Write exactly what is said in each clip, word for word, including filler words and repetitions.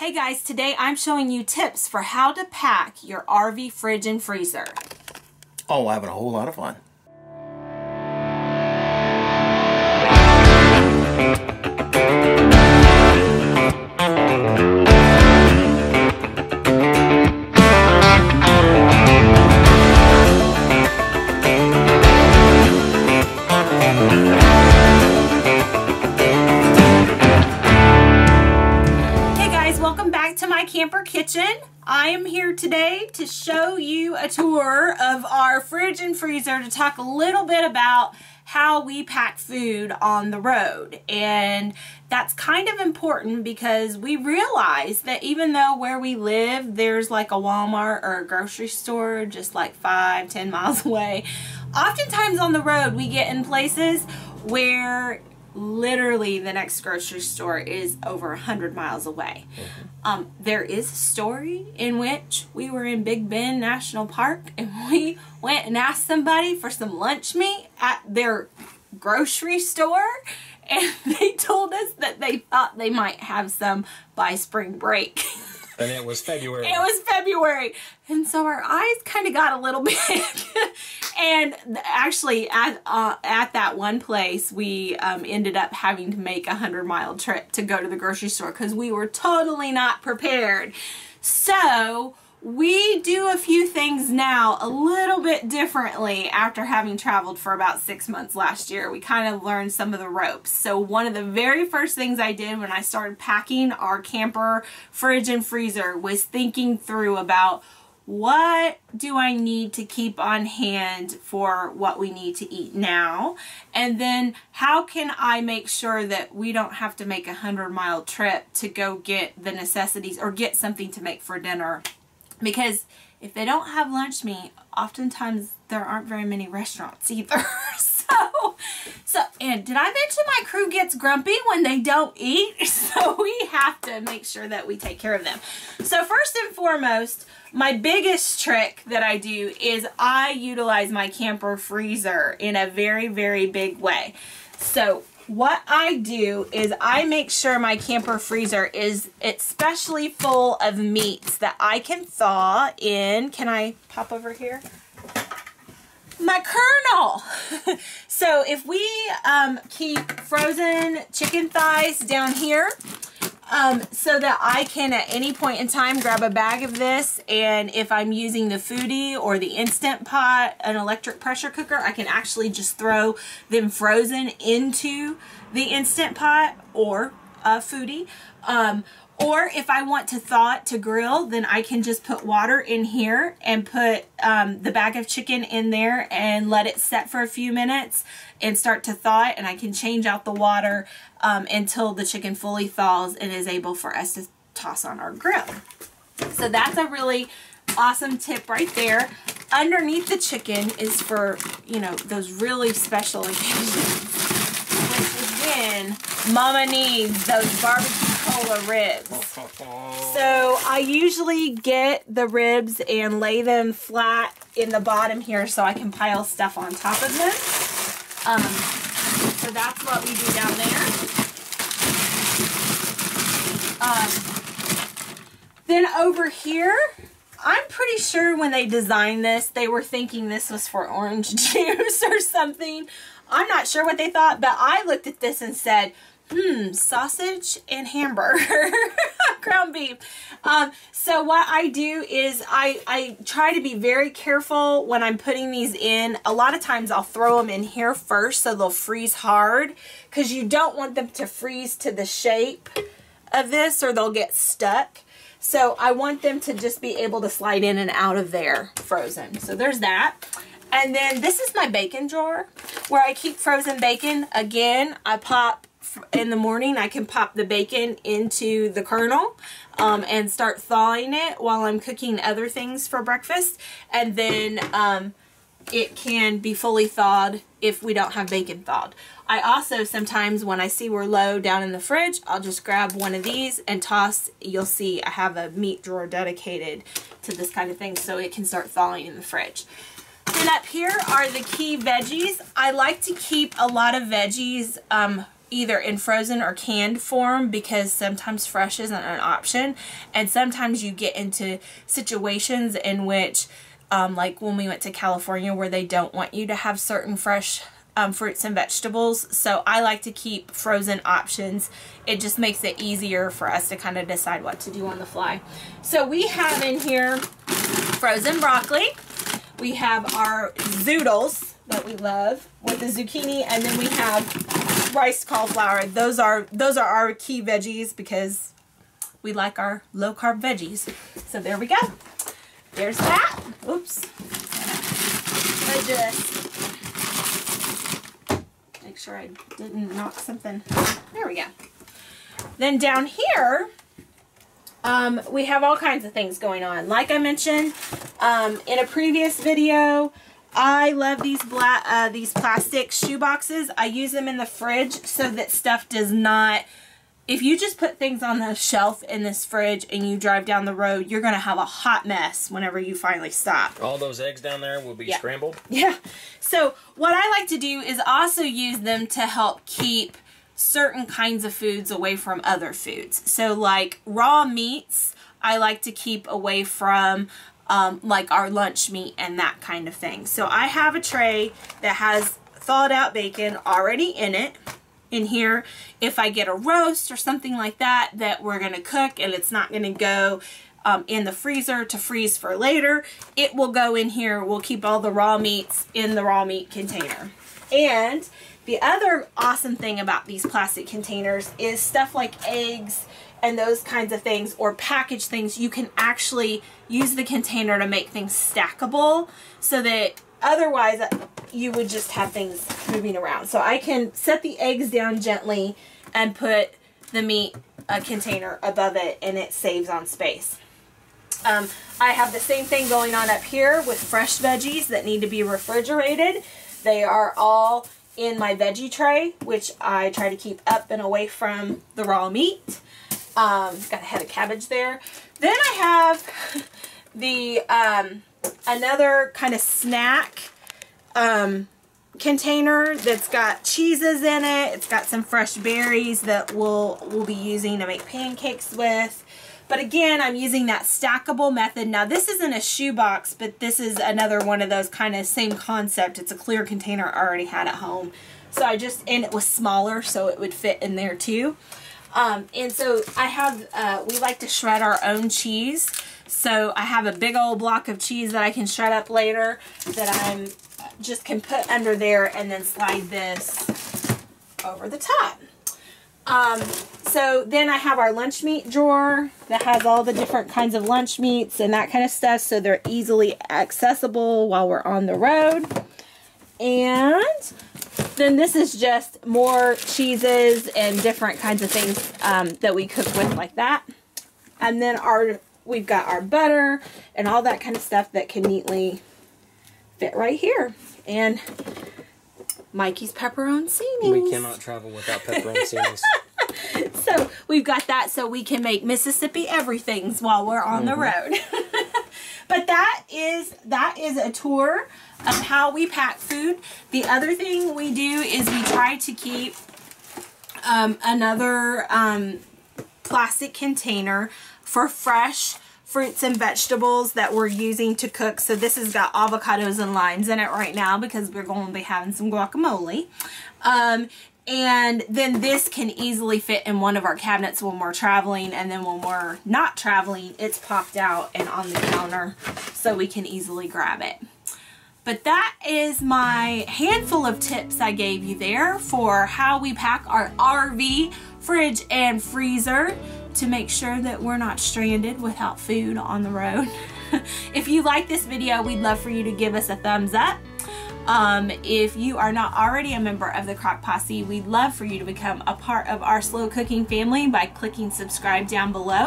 Hey guys, today I'm showing you tips for how to pack your R V fridge and freezer. Oh, I'm having a whole lot of fun. Today to show you a tour of our fridge and freezer, to talk a little bit about how we pack food on the road. And that's kind of important because we realize that even though where we live there's like a Walmart or a grocery store just like five ten miles away, oftentimes on the road we get in places where literally the next grocery store is over a hundred miles away. Mm-hmm. Um, there is a story in which we were in Big Bend National Park and we went and asked somebody for some lunch meat at their grocery store, and they told us that they thought they might have some by spring break. And it was February. It was February. And so our eyes kind of got a little big. And actually, at, uh, at that one place, we um, ended up having to make a hundred mile trip to go to the grocery store because we were totally not prepared. So we do a few things now a little bit differently after having traveled for about six months last year. We kind of learned some of the ropes. So one of the very first things I did when I started packing our camper fridge and freezer was thinking through about what do I need to keep on hand for what we need to eat now, and then how can I make sure that we don't have to make a hundred mile trip to go get the necessities or get something to make for dinner. Because if they don't have lunch meat, oftentimes there aren't very many restaurants either. so, so, and did I mention my crew gets grumpy when they don't eat? So we have to make sure that we take care of them. So first and foremost, my biggest trick that I do is I utilize my camper freezer in a very, very big way. So what I do is I make sure my camper freezer is especially full of meats that I can thaw in. Can I pop over here? My kernel. So if we um, keep frozen chicken thighs down here, Um, so that I can at any point in time grab a bag of this, and if I'm using the Foodi or the Instant Pot, an electric pressure cooker, I can actually just throw them frozen into the Instant Pot or a Foodi. Um, or if I want to thaw it to grill, then I can just put water in here and put um, the bag of chicken in there and let it set for a few minutes and start to thaw it, and I can change out the water um, until the chicken fully thaws and is able for us to toss on our grill. So that's a really awesome tip right there. Underneath the chicken is for, you know, those really special occasions, which again, Mama needs those barbecue cola ribs. So I usually get the ribs and lay them flat in the bottom here so I can pile stuff on top of them. Um, so that's what we do down there. Um, then over here, I'm pretty sure when they designed this, they were thinking this was for orange juice or something. I'm not sure what they thought, but I looked at this and said, hmm, sausage and hamburger, ground beef. Um, so what I do is I, I try to be very careful when I'm putting these in. A lot of times I'll throw them in here first so they'll freeze hard, because you don't want them to freeze to the shape of this or they'll get stuck. So I want them to just be able to slide in and out of there frozen. So there's that. And then this is my bacon drawer where I keep frozen bacon. Again, I pop in the morning, I can pop the bacon into the kernel um, and start thawing it while I'm cooking other things for breakfast. And then um, it can be fully thawed if we don't have bacon thawed. I also sometimes, when I see we're low down in the fridge, I'll just grab one of these and toss. You'll see I have a meat drawer dedicated to this kind of thing so it can start thawing in the fridge. Then up here are the key veggies. I like to keep a lot of veggies um, either in frozen or canned form, because sometimes fresh isn't an option. And sometimes you get into situations in which, um, like when we went to California, where they don't want you to have certain fresh um, fruits and vegetables. So I like to keep frozen options. It just makes it easier for us to kind of decide what to do on the fly. So we have in here frozen broccoli. We have our zoodles that we love with the zucchini, and then we have rice cauliflower. Those are those are our key veggies because we like our low carb veggies. So there we go. There's that. Oops. I just make sure I didn't knock something. There we go. Then down here, um, we have all kinds of things going on. Like I mentioned, Um, in a previous video, I love these black, uh, these plastic shoe boxes. I use them in the fridge so that stuff does not, if you just put things on the shelf in this fridge and you drive down the road, you're going to have a hot mess whenever you finally stop. All those eggs down there will be yeah. scrambled. Yeah. So what I like to do is also use them to help keep certain kinds of foods away from other foods. So like raw meats, I like to keep away from Um, like our lunch meat and that kind of thing. So I have a tray that has thawed out bacon already in it. In here, if I get a roast or something like that that we're gonna cook and it's not gonna go um, in the freezer to freeze for later, it will go in here. We'll keep all the raw meats in the raw meat container. And the other awesome thing about these plastic containers is stuff like eggs and those kinds of things, or package things, you can actually use the container to make things stackable so that otherwise you would just have things moving around. So I can set the eggs down gently and put the meat uh, container above it, and it saves on space. Um, I have the same thing going on up here with fresh veggies that need to be refrigerated. They are all in my veggie tray, which I try to keep up and away from the raw meat. Um, got a head of cabbage there. Then I have the um, another kind of snack um, container that's got cheeses in it. It's got some fresh berries that we'll, we'll be using to make pancakes with. But again, I'm using that stackable method. Now this isn't a shoebox, but this is another one of those kind of same concept. It's a clear container I already had at home. So I just, and it was smaller so it would fit in there too. Um, and so I have, uh, we like to shred our own cheese. So I have a big old block of cheese that I can shred up later that I'm just can put under there and then slide this over the top. Um, so then I have our lunch meat drawer that has all the different kinds of lunch meats and that kind of stuff. So they're easily accessible while we're on the road. And then this is just more cheeses and different kinds of things um, that we cook with like that. And then our we've got our butter and all that kind of stuff that can neatly fit right here. And Mikey's pepperoncini. We cannot travel without pepperoncinis. So we've got that so we can make Mississippi everythings while we're on mm-hmm. the road. But that is that is a tour of how we pack food. The other thing we do is we try to keep um, another um, plastic container for fresh fruits and vegetables that we're using to cook. So this has got avocados and limes in it right now because we're going to be having some guacamole. Um, And then this can easily fit in one of our cabinets when we're traveling, and then when we're not traveling, it's popped out and on the counter so we can easily grab it. But that is my handful of tips I gave you there for how we pack our R V, fridge, and freezer to make sure that we're not stranded without food on the road. If you like this video, we'd love for you to give us a thumbs up. Um, if you are not already a member of the Crock Posse, we'd love for you to become a part of our slow cooking family by clicking subscribe down below.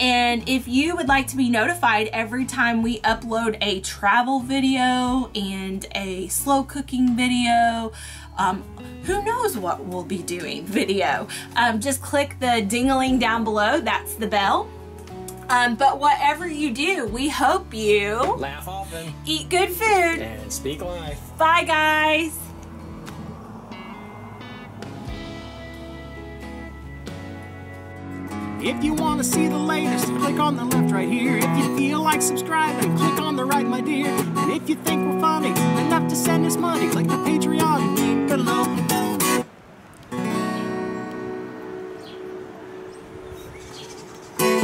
And if you would like to be notified every time we upload a travel video and a slow cooking video, um, who knows what we'll be doing video, um, just click the ding-a-ling down below. That's the bell. Um, but whatever you do, we hope you laugh often, eat good food, and speak life. Bye, guys. If you want to see the latest, click on the left right here. If you feel like subscribing, click on the right, my dear. And if you think we're funny enough to send us money, click the Patreon link below.